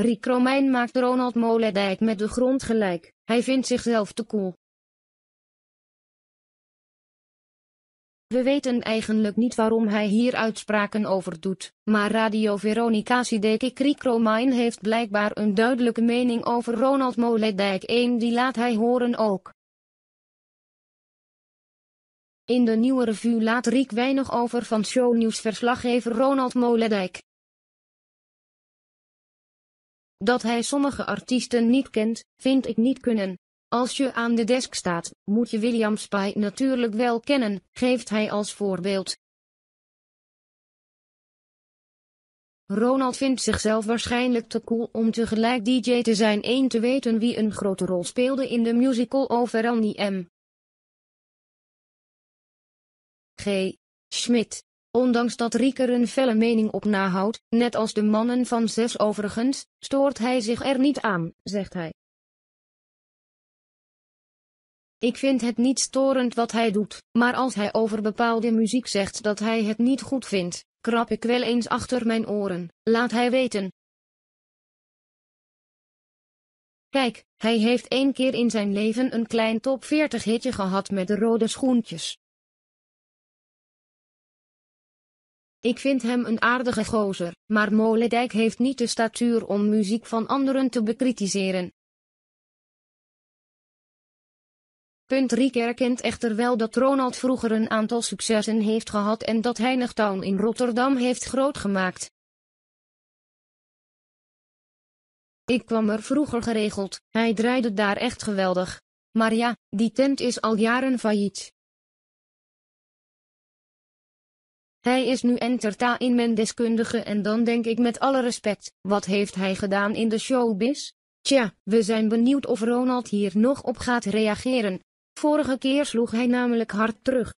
Rick Romijn maakt Ronald Molendijk met de grond gelijk, hij vindt zichzelf te koel. We weten eigenlijk niet waarom hij hier uitspraken over doet, maar Radio Veronica's idee-kik Rick Romijn heeft blijkbaar een duidelijke mening over Ronald Molendijk, en die laat hij horen ook. In de nieuwe revue laat Rick weinig over van shownieuwsverslaggever Ronald Molendijk. Dat hij sommige artiesten niet kent, vind ik niet kunnen. Als je aan de desk staat, moet je William Spaaij natuurlijk wel kennen, geeft hij als voorbeeld. Ronald vindt zichzelf waarschijnlijk te cool om tegelijk DJ te zijn en te weten wie een grote rol speelde in de musical over Annie M. G. Schmidt. Ondanks dat Rick er een felle mening op nahoudt, net als de mannen van 6 overigens, stoort hij zich er niet aan, zegt hij. Ik vind het niet storend wat hij doet, maar als hij over bepaalde muziek zegt dat hij het niet goed vindt, krap ik wel eens achter mijn oren, laat hij weten. Kijk, hij heeft 1 keer in zijn leven een klein top 40 hitje gehad met de rode schoentjes. Ik vind hem een aardige gozer, maar Molendijk heeft niet de statuur om muziek van anderen te bekritiseren. Rick erkent echter wel dat Ronald vroeger een aantal successen heeft gehad en dat Heine Town in Rotterdam heeft grootgemaakt. Ik kwam er vroeger geregeld, hij draaide daar echt geweldig. Maar ja, die tent is al jaren failliet. Hij is nu entertainmentdeskundige en dan denk ik met alle respect, wat heeft hij gedaan in de showbiz? Tja, we zijn benieuwd of Ronald hier nog op gaat reageren. Vorige keer sloeg hij namelijk hard terug.